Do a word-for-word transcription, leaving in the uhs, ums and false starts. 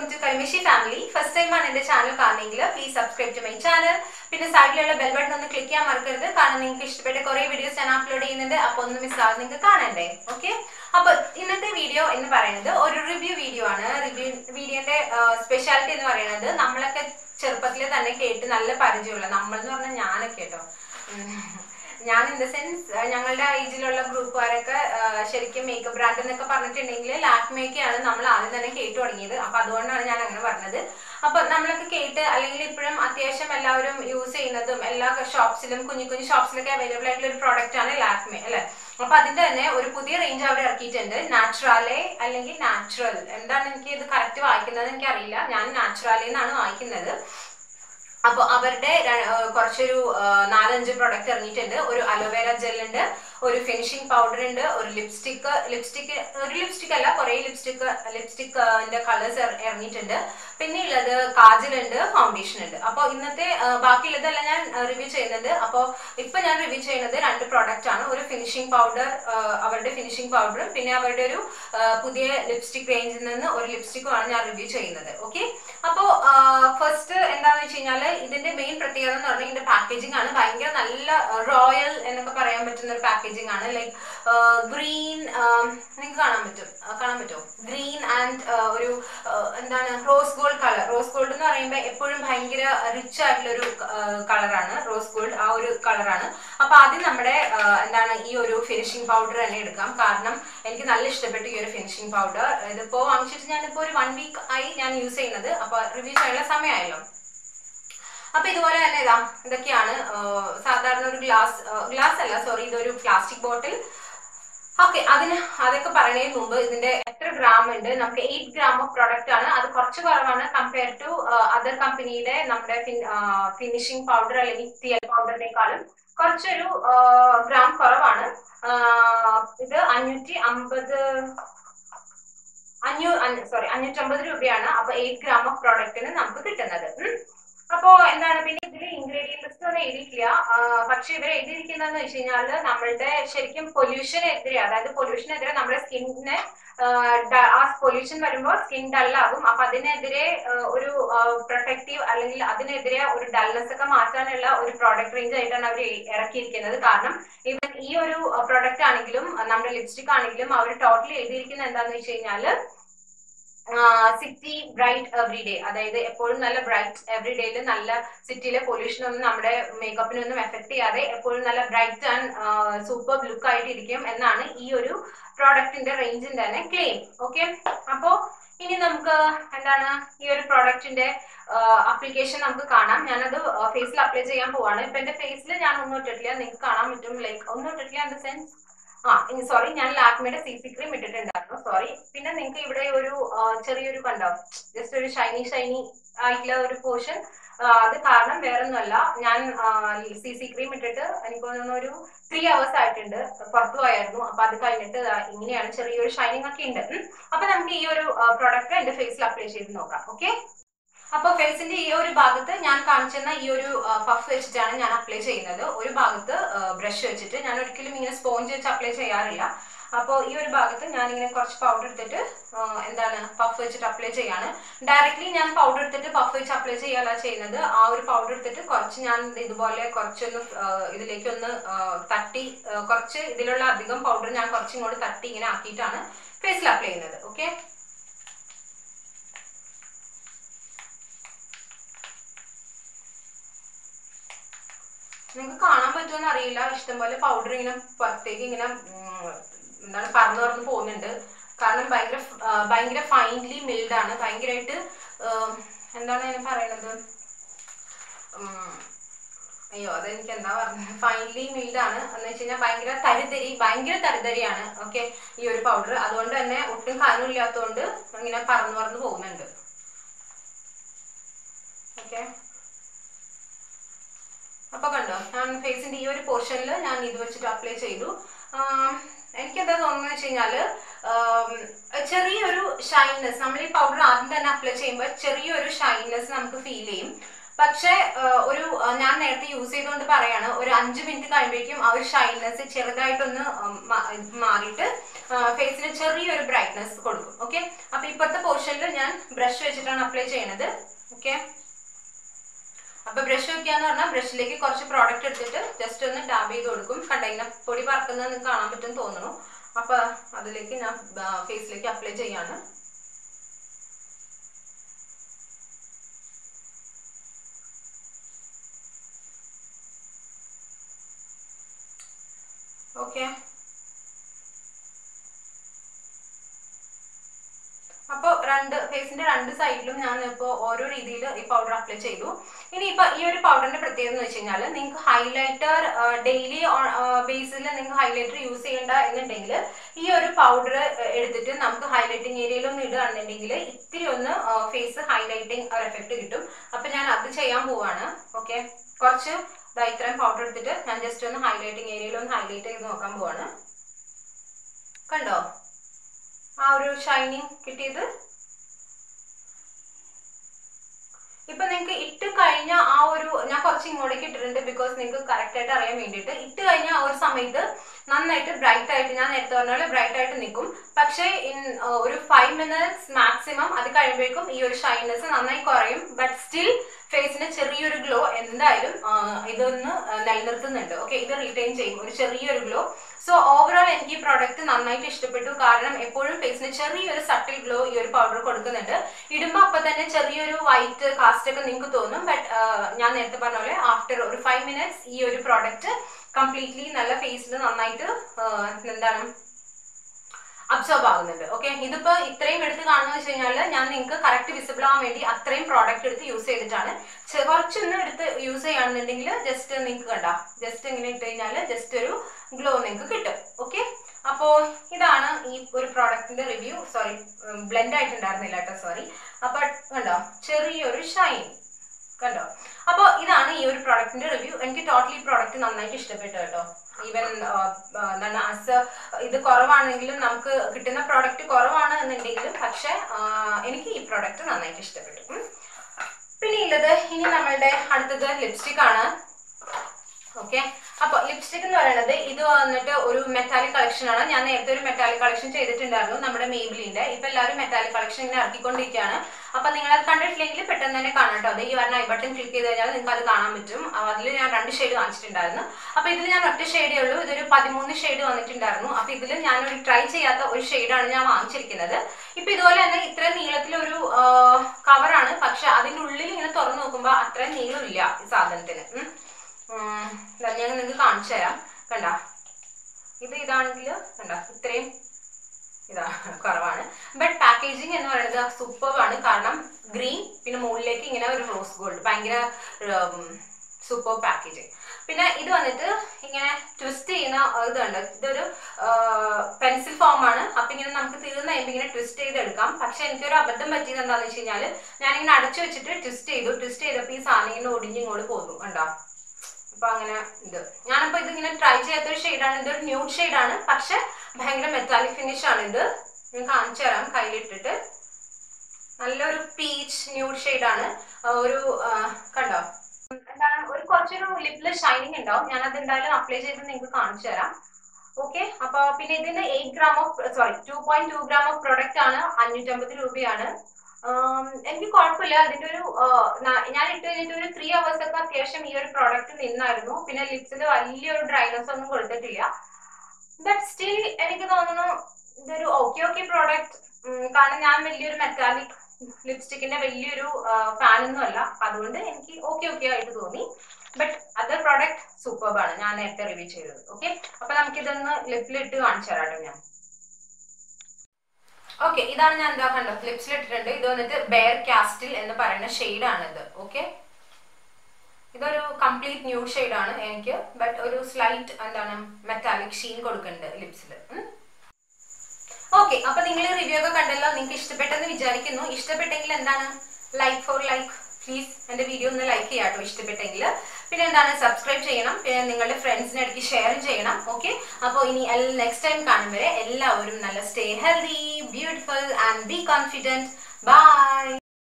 welcome to Kalimishi family. First time on this channel, please subscribe to my channel. Click on the bell button click on the bell button. Because you will see videos that you will miss out on the okay? Now, this video is a review video. This video is a specialty. We have a specialty. In the sense, Yangala Igilala group Paraka, Sheriki makeup brand and the Parnatingle, laugh make and Namla than a cater either, Apadona and another. Upon Namlaka cater, Aliliprim, Athiasham, Alarum, use another Melaka shops, Silam Kunikuni shops like available product and a laugh mail. Apadina or put the range of architender, naturally, Alingi natural, and then in the corrective icon and Karila, Nan naturally, Nano icon other. അപ്പോൾ അവരുടെ കുറച്ചൊരു നാലഞ്ച് product ഇറങ്ങിയിട്ടുണ്ട് ഒരു aloe vera gel ഉണ്ട് ഒരു finishing powder ഉണ്ട് ഒരു ലിപ്സ്റ്റിക് ലിപ്സ്റ്റിക് ഒരു ലിപ്സ്റ്റിക് അല്ല കുറേ ലിപ്സ്റ്റിക് ലിപ്സ്റ്റിക്കിന്റെ കളേഴ്സ് ഇറങ്ങിയിട്ടുണ്ട് പിന്നെ ഉള്ളത് കാജൽ ഉണ്ട് ഫൗണ്ടേഷൻ ഉണ്ട് അപ്പോൾ ഇന്നത്തെ ബാക്കിയുള്ളതെല്ലാം ഞാൻ റിവ്യൂ ചെയ്യുന്നുണ്ട് അപ്പോൾ ഇപ്പോൾ ഞാൻ റിവ്യൂ ചെയ്യുന്നത് രണ്ട് പ്രോഡക്റ്റ് ആണ് ഒരു ഫിനിഷിംഗ് പൗഡർ അവരുടെ ഫിനിഷിംഗ് പൗഡറും പിന്നെ അവരുടെ ഒരു പുതിയ ലിപ്സ്റ്റിക് റേഞ്ചിൽ നിന്ന് ഒരു ലിപ്സ്റ്റിക്കുമാണ് ഞാൻ റിവ്യൂ ചെയ്യുന്നത് ഓക്കെ അപ്പോൾ ഫസ്റ്റ് എന്താണെന്ന് വെച്ച് കഴിഞ്ഞാൽ ഇതിന്റെ മെയിൻ പ്രത്യേകത എന്ന് പറഞ്ഞാൽ ഇതിന്റെ പാക്കേജിംഗ് ആണ് ഭയങ്കര നല്ല റോയൽ എന്നൊക്കെ പറയാൻ പറ്റുന്ന ഒരു പാക്കേജിംഗ് ആണ് ലൈക്ക് ഗ്രീൻ നിങ്ങൾക്ക് കാണാൻ പറ്റും കാണാൻ പറ്റുമോ ഗ്രീൻ ആൻഡ് ഒരു എന്താണ് rose gold colour rose gold എന്ന് പറയുമ്പോൾ എപ്പോഴും ഭയങ്കര റിച്ച് ആയിട്ടുള്ളൊരു കളറാണ് റോസ് ഗോൾഡ് ആ ഒരു കളറാണ് അപ്പൊ ആദ്യം നമ്മുടെ എന്താണ് ഈ ഒരു ഫിനിഷിംഗ് പൗഡർ തന്നെ എടുക്കാം കാരണം എനിക്ക് നല്ല ഇഷ്ടപ്പെട്ടു ഈ ഒരു ഫിനിഷിംഗ് പൗഡർ ഇതിപ്പോ വാങ്ങിച്ചിട്ട് ഞാനിപ്പോ ഒരു വൺ വീക്ക് ആയി ഞാൻ യൂസ് ചെയ്യുന്നത് അപ്പൊ റിവ്യൂ ചെയ്യാനുള്ള സമയമായല്ലോ അപ്പോൾ ഇതുപോലെ തന്നെ ഇതാ ഇതൊക്കെയാണ് സാധാരണ ഒരു ഗ്ലാസ് ഗ്ലാസ് അല്ല സോറി ഇതൊരു പ്ലാസ്റ്റിക് ബോട്ടിൽ ഓക്കെ അതിന് അതൊക്കെ പറയുന്നതിന് മുമ്പ് ഇതിന്റെ എത്ര ഗ്രാം ഉണ്ട് നമുക്ക് എയ്റ്റ് ഗ്രാം ഓഫ് പ്രോഡക്റ്റ് ആണ് അത് കുറച്ച് കുറവാണ് കമ്പയർ ടു അതർ കമ്പനിയുടെ നമ്മുടെ ഫിനിഷിംഗ് പൗഡർ അല്ലെങ്കിൽ തിയൽ പൗഡറിനേക്കാളും കുറച്ചൊരു ഗ്രാം കുറവാണ് ഇത് അഞ്ഞൂറ്റി അമ്പത് അഞ്ഞൂ സോറി അഞ്ഞൂറ്റമ്പത് രൂപയാണ് അപ്പൊ എയ്റ്റ് ഗ്രാം ഓഫ് പ്രോഡക്റ്റിന് നമുക്ക് കിട്ടുന്നത് അപ്പോ എന്താണ് പിന്നെ ഇതിൽ ഇൻഗ്രീഡിയന്റ് ലിസ്റ്റ് ഒന്നും എഴുതിയിട്ടില്ല പക്ഷെ ഇവർ എഴുതിയിരിക്കുന്നതെന്ന് വെച്ച് കഴിഞ്ഞാൽ നമ്മളുടെ ശരിക്കും പൊല്യൂഷനെതിരെ അതായത് പൊല്യൂഷനെതിരെ നമ്മുടെ സ്കിന്നിനെ ആ പൊല്യൂഷൻ വരുമ്പോൾ സ്കിൻ ഡള്ളാകും അപ്പൊ അതിനെതിരെ ഒരു പ്രൊട്ടക്റ്റീവ് അല്ലെങ്കിൽ അതിനെതിരെ ഒരു ഡൾനെസ് ഒക്കെ മാറ്റാനുള്ള ഒരു പ്രോഡക്റ്റ് റേഞ്ച് ആയിട്ടാണ് അവർ ഇറക്കിയിരിക്കുന്നത് കാരണം ഇവൻ ഈ ഒരു പ്രൊഡക്റ്റ് ആണെങ്കിലും നമ്മുടെ ലിപ്സ്റ്റിക് ആണെങ്കിലും അവർ ടോട്ടലി എഴുതിയിരിക്കുന്നത് എന്താണെന്ന് വെച്ച് കഴിഞ്ഞാൽ സിറ്റി ബ്രൈറ്റ് എവറിഡേ അതായത് എപ്പോഴും നല്ല ബ്രൈറ്റ് എവറിഡേയിൽ നല്ല സിറ്റിയിലെ പൊല്യൂഷൻ ഒന്നും നമ്മുടെ മേക്കപ്പിനൊന്നും എഫക്ട് ചെയ്യാതെ എപ്പോഴും നല്ല ബ്രൈറ്റ് ആൻഡ് സൂപ്പർ ലുക്ക് ആയിട്ടിരിക്കും എന്നാണ് ഈ ഒരു പ്രോഡക്റ്റിന്റെ റേഞ്ചിന്റെ തന്നെ ക്ലെയിം ഓക്കെ അപ്പോ ഇനി നമുക്ക് എന്താണ് ഈ ഒരു പ്രോഡക്റ്റിന്റെ അപ്ലിക്കേഷൻ നമുക്ക് കാണാം ഞാനത് ഫേസിൽ അപ്ലൈ ചെയ്യാൻ പോവാണ് ഇപ്പൊ എന്റെ ഫേസിൽ ഞാൻ ഒന്നും ഇട്ടിട്ടില്ല നിങ്ങൾക്ക് കാണാൻ പറ്റും ലൈക്ക് ഒന്നും ഇട്ടിട്ടില്ല ഇൻ ദ സെൻസ് ആ ഇനി സോറി ഞാൻ ലാക്മിയുടെ സി സി ക്രീം ഇട്ടിട്ടുണ്ടായിരുന്നു സോറി പിന്നെ നിങ്ങൾക്ക് ഇവിടെ ഒരു ചെറിയൊരു കണ്ടോ ജസ്റ്റ് ഒരു ഷൈനി ഷൈനി ആയിട്ടുള്ള ഒരു പോർഷൻ അത് കാരണം വേറൊന്നുമല്ല ഞാൻ സി സി ക്രീം ഇട്ടിട്ട് എനിക്ക് തോന്നുന്ന ഒരു ത്രീ അവേഴ്സ് ആയിട്ടുണ്ട് പുറത്തു പോയായിരുന്നു അപ്പൊ അത് കഴിഞ്ഞിട്ട് ഇങ്ങനെയാണ് ചെറിയൊരു ഷൈനിങ് ഒക്കെ ഉണ്ട് അപ്പൊ നമുക്ക് ഈ ഒരു പ്രൊഡക്റ്റ് എന്റെ ഫേസിൽ അപ്ലൈ ചെയ്ത് നോക്കാം ഓക്കെ അപ്പൊ ഫേസിന്റെ ഈ ഒരു ഭാഗത്ത് ഞാൻ കാണിച്ചിരുന്ന ഈ ഒരു പഫ് വെച്ചിട്ടാണ് ഞാൻ അപ്ലൈ ചെയ്യുന്നത് ഒരു ഭാഗത്ത് ബ്രഷ് വെച്ചിട്ട് ഞാൻ ഒരിക്കലും ഇങ്ങനെ സ്പോഞ്ച് വെച്ച് അപ്ലൈ ചെയ്യാറില്ല അപ്പോൾ ഈ ഒരു ഭാഗത്ത് ഞാനിങ്ങനെ കുറച്ച് പൗഡർ എടുത്തിട്ട് എന്താണ് പഫ് വെച്ചിട്ട് അപ്ലൈ ചെയ്യാണ് ഡയറക്ട്ലി ഞാൻ പൗഡർ എടുത്തിട്ട് പഫ് വെച്ച് അപ്ലൈ ചെയ്യാനാ ചെയ്യുന്നത് ആ ഒരു പൗഡർ എടുത്തിട്ട് കുറച്ച് ഞാൻ ഇതുപോലെ കുറച്ചൊന്ന് ഇതിലേക്കൊന്ന് തട്ടി കുറച്ച് ഇതിലുള്ള അധികം പൗഡർ ഞാൻ കുറച്ചിങ്ങോട്ട് തട്ടി ഇങ്ങനെ ആക്കിയിട്ടാണ് ഫേസിൽ അപ്ലൈ ചെയ്യുന്നത് ഓക്കെ നിങ്ങൾക്ക് കാണാൻ പറ്റുമെന്ന് അറിയില്ല ഇഷ്ടംപോലെ പൗഡർ ഇങ്ങനെ പുറത്തേക്ക് ഇങ്ങനെ എന്താണ് പറന്ന് പറന്ന് പോകുന്നുണ്ട് കാരണം ഭയങ്കര ഭയങ്കര ഫൈൻലി മിൽഡാണ് ഭയങ്കരമായിട്ട് എന്താണ് ഞാൻ പറയണത് അയ്യോ അതെനിക്ക് എന്താ പറഞ്ഞത് ഫൈൻലി മിൽഡാണ് എന്ന് വെച്ച് കഴിഞ്ഞാൽ ഭയങ്കര തരിതരി ഭയങ്കര തരിതരിയാണ് ഓക്കെ ഈ ഒരു പൗഡർ അതുകൊണ്ട് തന്നെ ഒട്ടും കനമില്ലാത്തതുകൊണ്ട് ഇങ്ങനെ പറന്ന് പറന്ന് പോകുന്നുണ്ട് ഓക്കെ അപ്പൊ കണ്ടോ ഞാൻ ഫേസിന്റെ ഈ ഒരു പോർഷനിൽ ഞാൻ ഇത് വെച്ചിട്ട് അപ്ലൈ ചെയ്തു എനിക്കെന്താ തോന്നുന്നത് വെച്ച് കഴിഞ്ഞാല് ചെറിയൊരു ഷൈനസ് നമ്മൾ ഈ പൗഡർ ആദ്യം തന്നെ അപ്ലൈ ചെയ്യുമ്പോൾ ചെറിയൊരു ഷൈനസ് നമുക്ക് ഫീൽ ചെയ്യും പക്ഷേ ഒരു ഞാൻ നേരത്തെ യൂസ് ചെയ്തുകൊണ്ട് പറയാണ്, ഒരു അഞ്ച് മിനിറ്റ് കഴിയുമ്പോഴേക്കും ആ ഒരു ഷൈനെസ് ചെറുതായിട്ടൊന്ന് മാറിയിട്ട് ഫേസിന് ചെറിയൊരു ബ്രൈറ്റ്നെസ് കൊടുക്കും. ഓക്കെ, അപ്പൊ ഇപ്പോഴത്തെ പോർഷനിൽ ഞാൻ ബ്രഷ് വെച്ചിട്ടാണ് അപ്ലൈ ചെയ്യണത്. ഓക്കെ, അപ്പൊ ബ്രഷ് വെക്കാന്ന് പറഞ്ഞാൽ ബ്രഷിലേക്ക് കുറച്ച് പ്രോഡക്റ്റ് എടുത്തിട്ട് ജസ്റ്റ് ഒന്ന് ടാബ് ചെയ്ത് കൊടുക്കും. കണ്ടൈന പൊടി പറക്കുന്നത് കാണാൻ പറ്റും തോന്നുന്നു. അപ്പൊ അതിലേക്ക് ഞാൻ ഫേസിലേക്ക് അപ്ലൈ ചെയ്യാണ്. ഓക്കെ, അപ്പൊ രണ്ട് ഫേസിന്റെ രണ്ട് സൈഡിലും ഞാൻ ഇപ്പോ ഓരോ രീതിയിൽ ഈ പൗഡർ അപ്ലൈ ചെയ്തു. ഇനി ഇപ്പൊ ഈ ഒരു പൗഡറിന്റെ പ്രത്യേകത എന്ന് വെച്ച് കഴിഞ്ഞാൽ, നിങ്ങൾക്ക് ഹൈലൈറ്റർ ഡെയിലി ബേസിൽ നിങ്ങൾ ഹൈലൈറ്റർ യൂസ് ചെയ്യേണ്ട എന്നുണ്ടെങ്കിൽ ഈ ഒരു പൗഡർ എടുത്തിട്ട് നമുക്ക് ഹൈലൈറ്റിംഗ് ഏരിയയിലൊന്നും ഇടുകയാണെന്നുണ്ടെങ്കിൽ ഇത്തിരി ഒന്ന് ഫേസ് ഹൈലൈറ്റിംഗ് ഒരു എഫക്ട് കിട്ടും. അപ്പൊ ഞാൻ അത് ചെയ്യാൻ പോവാണ്. ഓക്കെ, കുറച്ച് ഇത്രയും പൗഡർ എടുത്തിട്ട് ഞാൻ ജസ്റ്റ് ഒന്ന് ഹൈലൈറ്റിംഗ് ഏരിയയിൽ ഒന്ന് ഹൈലൈറ്റ് ചെയ്ത് നോക്കാൻ പോവാണ്. കണ്ടോ ആ ഒരു ഷൈനിങ് കിട്ടിയത്? ഇപ്പൊ നിങ്ങൾക്ക് ഇട്ട് കഴിഞ്ഞ ആ ഒരു, ഞാൻ കുറച്ച് ഇങ്ങോട്ടേക്ക് ഇട്ടിട്ടുണ്ട് ബിക്കോസ് നിങ്ങൾക്ക് കറക്റ്റ് ആയിട്ട് അറിയാൻ വേണ്ടിയിട്ട്. ഇട്ട് കഴിഞ്ഞ ആ ഒരു സമയത്ത് നന്നായിട്ട് ബ്രൈറ്റ് ആയിട്ട്, ഞാൻ നേരത്തെ പറഞ്ഞ പോലെ ബ്രൈറ്റ് ആയിട്ട് നിൽക്കും. പക്ഷേ ഇൻ ഒരു ഫൈവ് മിനിറ്റ്സ് മാക്സിമം, അത് കഴിയുമ്പോഴേക്കും ഈ ഒരു ഷൈനസ് നന്നായി കുറയും. ബട്ട് സ്റ്റിൽ ഫേസിന് ചെറിയൊരു ഗ്ലോ എന്തായാലും ഇതൊന്ന് നിലനിർത്തുന്നുണ്ട്. ഓക്കെ, ഇത് റീറ്റെയിൻ ചെയ്യും ഒരു ചെറിയൊരു ഗ്ലോ. സോ ഓവറോൾ എനിക്ക് ഈ പ്രോഡക്റ്റ് നന്നായിട്ട് ഇഷ്ടപ്പെട്ടു. കാരണം എപ്പോഴും ഫേസിന് ചെറിയൊരു സട്ടിൽ ഗ്ലോ ഈ ഒരു പൗഡർ കൊടുക്കുന്നുണ്ട്. ഇടുമ്പോൾ അപ്പം തന്നെ ചെറിയൊരു വൈറ്റ് കാസ്റ്റ് ഒക്കെ നിങ്ങൾക്ക് തോന്നും. ബട്ട് ഞാൻ നേരത്തെ പറഞ്ഞ പോലെ ആഫ്റ്റർ ഒരു ഫൈവ് മിനിറ്റ്സ് ഈ ഒരു പ്രോഡക്റ്റ് കംപ്ലീറ്റ്ലി നല്ല ഫേസിൽ നന്നായിട്ട് എന്താണ് അബ്സോർബ് ആകുന്നുണ്ട്. ഓക്കെ, ഇതിപ്പോ ഇത്രയും എടുത്ത് കാണുന്നത് വെച്ച് കഴിഞ്ഞാല് ഞാൻ നിങ്ങൾക്ക് കറക്റ്റ് വിസിബിൾ ആവാൻ വേണ്ടി അത്രയും പ്രോഡക്റ്റ് എടുത്ത് യൂസ് ചെയ്തിട്ടാണ്. കുറച്ചൊന്നും എടുത്ത് യൂസ് ചെയ്യുകയാണെന്നുണ്ടെങ്കിൽ ജസ്റ്റ് നിങ്ങൾക്ക് കണ്ട ജസ്റ്റ് ഇങ്ങനെ ഇട്ട് കഴിഞ്ഞാല് ജസ്റ്റ് ഒരു ഗ്ലോ നിങ്ങൾക്ക് കിട്ടും. ഓക്കെ, അപ്പോ ഇതാണ് ഈ ഒരു പ്രോഡക്റ്റിന്റെ റിവ്യൂ. സോറി, ബ്ലെൻഡ് ആയിട്ടുണ്ടായിരുന്നില്ല കേട്ടോ, സോറി. അപ്പൊ കണ്ടോ ചെറിയൊരു ഷൈൻ കണ്ടോ? അപ്പോൾ ഇതാണ് ഈ ഒരു പ്രോഡക്റ്റിന്റെ റിവ്യൂ. എനിക്ക് ടോട്ടലി പ്രോഡക്റ്റ് നന്നായിട്ട് ഇഷ്ടപ്പെട്ടു കേട്ടോ. ഈവൻ എന്താണ് ആസ് ഇത് കുറവാണെങ്കിലും, നമുക്ക് കിട്ടുന്ന പ്രോഡക്റ്റ് കുറവാണ് എന്നുണ്ടെങ്കിലും, പക്ഷെ എനിക്ക് ഈ പ്രോഡക്റ്റ് നന്നായിട്ട് ഇഷ്ടപ്പെട്ടു. പിന്നെ ഉള്ളത് ഇനി നമ്മളുടെ അടുത്തത് ലിപ്സ്റ്റിക് ആണ്. ഓക്കെ, അപ്പൊ ലിപ്സ്റ്റിക് എന്ന് പറയുന്നത് ഇത് വന്നിട്ട് ഒരു മെറ്റാലിക് കളക്ഷൻ ആണ്. ഞാൻ നേരത്തെ ഒരു മെറ്റാലിക് കളക്ഷൻ ചെയ്തിട്ടുണ്ടായിരുന്നു നമ്മുടെ മേബിലിന്റെ. ഇപ്പൊ എല്ലാവരും മെറ്റാലിക് കളക്ഷൻ ഇങ്ങനെ ഇറക്കിക്കൊണ്ടിരിക്കുകയാണ്. അപ്പൊ നിങ്ങൾ അത് കണ്ടിട്ടില്ലെങ്കിൽ പെട്ടെന്ന് തന്നെ കാണട്ടോ. അത് ഈ പറഞ്ഞ ഐ ബട്ടൺ ക്ലിക്ക് ചെയ്ത് കഴിഞ്ഞാൽ നിങ്ങൾക്ക് അത് കാണാൻ പറ്റും. അതിൽ ഞാൻ രണ്ട് ഷെയ്ഡ് കാണിച്ചിട്ടുണ്ടായിരുന്നു. അപ്പൊ ഇതിൽ ഞാൻ ഒറ്റ ഷെയ്ഡേ ഉള്ളൂ. ഇതൊരു പതിമൂന്ന് ഷെയ്ഡ് വന്നിട്ടുണ്ടായിരുന്നു. അപ്പൊ ഇതിൽ ഞാനൊരു ട്രൈ ചെയ്യാത്ത ഒരു ഷെയ്ഡാണ് ഞാൻ വാങ്ങിച്ചിരിക്കുന്നത്. ഇപ്പൊ ഇതുപോലെ തന്നെ ഇത്ര നീളത്തിലൊരു കവറാണ്. പക്ഷെ അതിൻ്റെ ഉള്ളിൽ ഇങ്ങനെ തുറന്നു നോക്കുമ്പോൾ അത്ര നീളമില്ല ഈ സാധനത്തിന്. ഞാൻ നിങ്ങൾക്ക് കാണിച്ചു തരാം. കണ്ട, ഇത് ഇതാണെങ്കിൽ കണ്ട ഇത്രയും ഇതാ കുറവാണ്. ബട്ട് പാക്കേജിങ് എന്ന് പറയുന്നത് സൂപ്പർബാണ്. കാരണം ഗ്രീൻ, പിന്നെ മുകളിലേക്ക് ഇങ്ങനെ ഒരു റോസ് ഗോൾഡ്, ഭയങ്കര സൂപ്പർ പാക്കേജിങ്. പിന്നെ ഇത് വന്നിട്ട് ഇങ്ങനെ ട്വിസ്റ്റ് ചെയ്യുന്ന ഇതുണ്ട്. ഇതൊരു പെൻസിൽ ഫോമാണ്. അപ്പം ഇങ്ങനെ നമുക്ക് തീർന്ന ഇങ്ങനെ ട്വിസ്റ്റ് ചെയ്തെടുക്കാം. പക്ഷെ എനിക്കൊരു അബദ്ധം പറ്റിയത് എന്താണെന്ന് വെച്ച് കഴിഞ്ഞാൽ, ഞാനിങ്ങനെ അടച്ചു വെച്ചിട്ട് ട്വിസ്റ്റ് ചെയ്തു. ട്വിസ്റ്റ് ചെയ്തപ്പോൾ ഈ സാധനം ഇങ്ങനെ ഒടിഞ്ഞ് ഇങ്ങോട്ട് പോകുന്നു. കണ്ടോ? അപ്പൊ അങ്ങനെ ഇത് ഞാനപ്പോ ഇത് ഇങ്ങനെ ട്രൈ ചെയ്യാത്തൊരു ഷെയ്ഡാണ്. ഇതൊരു ന്യൂഡ് ഷെയ്ഡാണ്. പക്ഷെ ഭയങ്കര മെറ്റാലിക് ഫിനിഷ് ആണ് ഇത്. ഞാൻ കാണിച്ചു തരാം കയ്യിലിട്ടിട്ട്. നല്ലൊരു പീച്ച് ന്യൂഡ് ഷെയ്ഡാണ്. ഒരു കണ്ടോ എന്താണ് ഒരു കുറച്ചൊരു ലിപ്പില് ഷൈനിങ് ഉണ്ടാവും. ഞാനത് എന്തായാലും അപ്ലൈ ചെയ്ത് നിങ്ങൾക്ക് കാണിച്ചു തരാം. ഓക്കെ, അപ്പൊ പിന്നെ ഇതിന് eight gram of sorry two point two gram of product ആണ്. അഞ്ഞൂറ്റമ്പത് രൂപയാണ്. എനിക്ക് കുഴപ്പമില്ല. അതിന്റെ ഒരു ഞാൻ ഇട്ട് കഴിഞ്ഞിട്ട് ഒരു ത്രീ അവേഴ്സ് ഒക്കെ അത്യാവശ്യം ഈ ഒരു പ്രോഡക്റ്റ് നിന്നായിരുന്നു. പിന്നെ ലിപ്സിൽ വലിയൊരു ഡ്രൈനസ് ഒന്നും കൊടുത്തിട്ടില്ല. ബട്ട് സ്റ്റിൽ എനിക്ക് തോന്നുന്നു ഇതൊരു ഓക്കെ ഓക്കെ പ്രോഡക്റ്റ്. കാരണം ഞാൻ വലിയൊരു മെറ്റാലിക് ലിപ്സ്റ്റിക്കിന്റെ വലിയൊരു ഫാനൊന്നും അല്ല. അതുകൊണ്ട് എനിക്ക് ഓക്കെ ഓക്കെ ആയിട്ട് തോന്നി. ബട്ട് അത് പ്രോഡക്റ്റ് സൂപ്പർബാണ്. ഞാൻ നേരത്തെ റിവ്യൂ ചെയ്തത്. ഓക്കെ, അപ്പൊ നമുക്കിതൊന്ന് ലിപ്പിലിട്ട് കാണിച്ചു തരാട്ടോ ഞാൻ. ഓക്കെ, ഇതാണ് ഞാൻ എന്താ കണ്ടോ ലിപ്സിൽ ഇട്ടിട്ടുണ്ട്. ഇത് വന്നിട്ട് ബെയർ കാസ്റ്റിൽ എന്ന് പറയുന്ന ഷെയ്ഡാണിത്. ഓക്കെ, ഇതൊരു കംപ്ലീറ്റ് ന്യൂ ഷെയ്ഡാണ് എനിക്ക്. ബട്ട് ഒരു സ്ലൈറ്റ് എന്താണ് മെറ്റാലിക് ഷീൻ കൊടുക്കുന്നുണ്ട് ലിപ്സിൽ. ഓക്കെ, അപ്പൊ നിങ്ങൾ റിവ്യൂ ഒക്കെ കണ്ടല്ലോ. നിങ്ങൾക്ക് ഇഷ്ടപ്പെട്ടെന്ന് വിചാരിക്കുന്നു. ഇഷ്ടപ്പെട്ടെങ്കിൽ എന്താണ് ലൈക്ക് ഫോർ ലൈക്ക്. പ്ലീസ് എന്റെ വീഡിയോ ഒന്ന് ലൈക്ക് ചെയ്യാട്ടോ ഇഷ്ടപ്പെട്ടെങ്കിൽ. പിന്നെ എന്താണ് സബ്സ്ക്രൈബ് ചെയ്യണം. പിന്നെ നിങ്ങളുടെ ഫ്രണ്ട്സിനിടയ്ക്ക് ഷെയർ ചെയ്യണം. ഓക്കെ, അപ്പോൾ ഇനി നെക്സ്റ്റ് ടൈം കാണുമ്പോൾ എല്ലാവരും നല്ല stay healthy, beautiful and be confident. By.